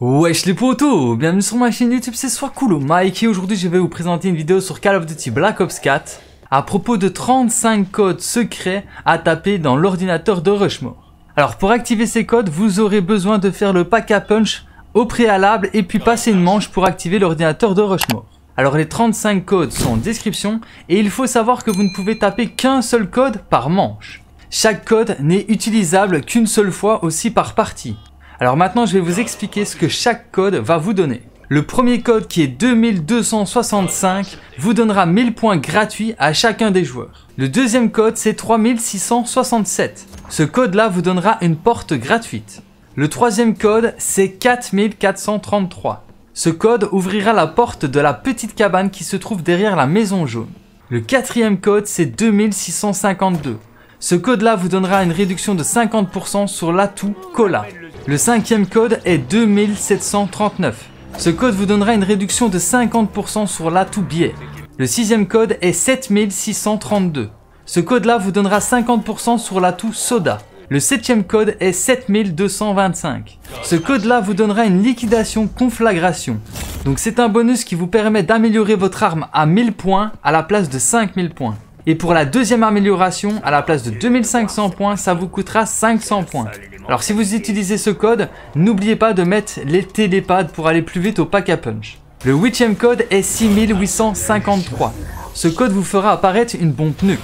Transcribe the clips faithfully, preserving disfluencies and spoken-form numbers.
Wesh les potos, bienvenue sur ma chaîne YouTube, c'est Soiscool Mec et aujourd'hui je vais vous présenter une vidéo sur Call of Duty Black Ops quatre à propos de trente-cinq codes secrets à taper dans l'ordinateur de Rushmore. Alors pour activer ces codes, vous aurez besoin de faire le pack à punch au préalable et puis passer une manche pour activer l'ordinateur de Rushmore. Alors les trente-cinq codes sont en description et il faut savoir que vous ne pouvez taper qu'un seul code par manche. Chaque code n'est utilisable qu'une seule fois aussi par partie. Alors maintenant je vais vous expliquer ce que chaque code va vous donner. Le premier code qui est deux mille deux cent soixante-cinq vous donnera mille points gratuits à chacun des joueurs. Le deuxième code c'est trois mille six cent soixante-sept. Ce code là vous donnera une porte gratuite. Le troisième code c'est quatre mille quatre cent trente-trois. Ce code ouvrira la porte de la petite cabane qui se trouve derrière la maison jaune. Le quatrième code c'est deux mille six cent cinquante-deux. Ce code là vous donnera une réduction de cinquante pour cent sur l'atout Cola. Le cinquième code est deux mille sept cent trente-neuf. Ce code vous donnera une réduction de cinquante pour cent sur l'atout biais. Le sixième code est sept mille six cent trente-deux. Ce code là vous donnera cinquante pour cent sur l'atout soda. Le septième code est sept mille deux cent vingt-cinq. Ce code là vous donnera une liquidation conflagration. Donc c'est un bonus qui vous permet d'améliorer votre arme à mille points à la place de cinq mille points. Et pour la deuxième amélioration, à la place de deux mille cinq cents points, ça vous coûtera cinq cents points. Alors si vous utilisez ce code, n'oubliez pas de mettre les télépads pour aller plus vite au pack à punch. Le huitième code est six mille huit cent cinquante-trois. Ce code vous fera apparaître une bombe nuke.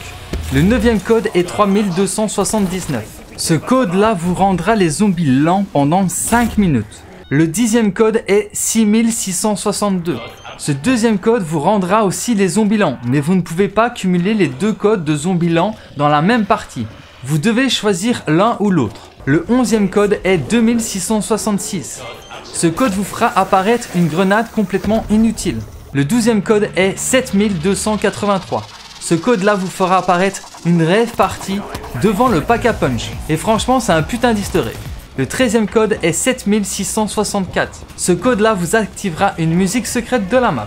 Le neuvième code est trois mille deux cent soixante-dix-neuf. Ce code là vous rendra les zombies lents pendant cinq minutes. Le dixième code est six mille six cent soixante-deux. Ce deuxième code vous rendra aussi les zombies lents, mais vous ne pouvez pas cumuler les deux codes de zombies lents dans la même partie. Vous devez choisir l'un ou l'autre. Le onzième code est deux mille six cent soixante-six. Ce code vous fera apparaître une grenade complètement inutile. Le douzième code est sept mille deux cent quatre-vingt-trois. Ce code là vous fera apparaître une rave party devant le pack à punch. Et franchement c'est un putain d'easter egg. Le treizième code est sept mille six cent soixante-quatre. Ce code là vous activera une musique secrète de la map.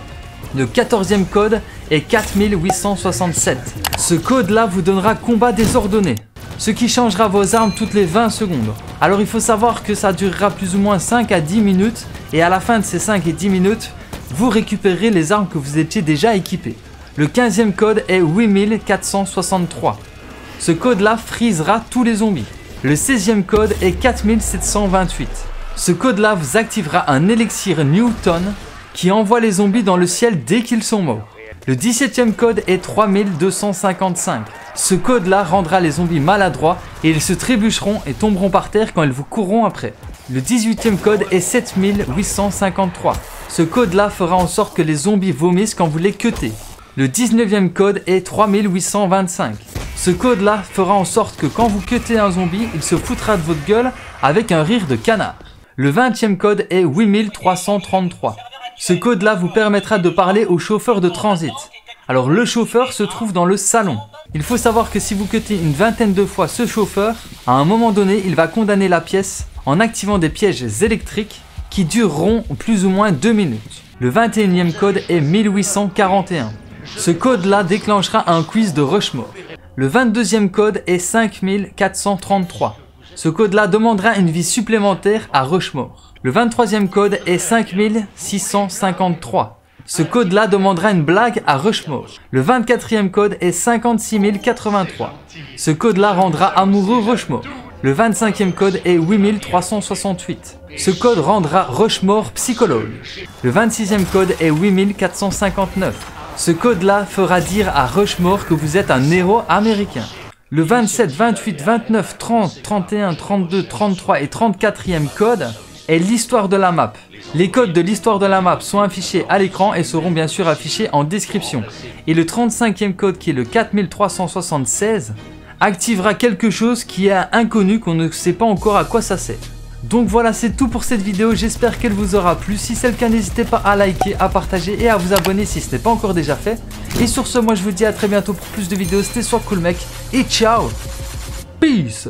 Le quatorzième code est quatre mille huit cent soixante-sept. Ce code là vous donnera combat désordonné, ce qui changera vos armes toutes les vingt secondes. Alors il faut savoir que ça durera plus ou moins cinq à dix minutes et à la fin de ces cinq et dix minutes, vous récupérez les armes que vous étiez déjà équipées. Le quinzième code est huit mille quatre cent soixante-trois. Ce code là freezera tous les zombies. Le seizième code est quatre mille sept cent vingt-huit. Ce code là vous activera un Elixir newton qui envoie les zombies dans le ciel dès qu'ils sont morts. Le dix-septième code est trois mille deux cent cinquante-cinq. Ce code là rendra les zombies maladroits et ils se trébucheront et tomberont par terre quand ils vous courront après. Le dix-huitième code est sept mille huit cent cinquante-trois. Ce code là fera en sorte que les zombies vomissent quand vous les cuttez. Le dix-neuvième code est trois mille huit cent vingt-cinq. Ce code là fera en sorte que quand vous cuttez un zombie, il se foutra de votre gueule avec un rire de canard. Le vingtième code est huit mille trois cent trente-trois. Ce code là vous permettra de parler au chauffeur de transit. Alors le chauffeur se trouve dans le salon. Il faut savoir que si vous cuttez une vingtaine de fois ce chauffeur, à un moment donné il va condamner la pièce en activant des pièges électriques qui dureront plus ou moins deux minutes. Le vingt-et-unième code est mille huit cent quarante et un. Ce code là déclenchera un quiz de Rushmore. Le vingt-deuxième code est cinq mille quatre cent trente-trois. Ce code là demandera une vie supplémentaire à Rushmore. Le vingt-troisième code est cinq mille six cent cinquante-trois. Ce code là demandera une blague à Rushmore. Le vingt-quatrième code est cinquante-six mille quatre-vingt-trois. Ce code là rendra amoureux Rushmore. Le vingt-cinquième code est huit mille trois cent soixante-huit. Ce code rendra Rushmore psychologue. Le vingt-sixième code est huit mille quatre cent cinquante-neuf. Ce code là fera dire à Rushmore que vous êtes un héros américain. Le vingt-sept, vingt-huit, vingt-neuf, trente, trente et un, trente-deux, trente-trois et trente-quatrième code est l'histoire de la map. Les codes de l'histoire de la map sont affichés à l'écran et seront bien sûr affichés en description. Et le trente-cinquième code qui est le quatre mille trois cent soixante-seize activera quelque chose qui est inconnu, qu'on ne sait pas encore à quoi ça sert. Donc voilà, c'est tout pour cette vidéo, j'espère qu'elle vous aura plu. Si c'est le cas, n'hésitez pas à liker, à partager et à vous abonner si ce n'est pas encore déjà fait. Et sur ce, moi je vous dis à très bientôt pour plus de vidéos, c'était Soiscool Mec et ciao. Peace.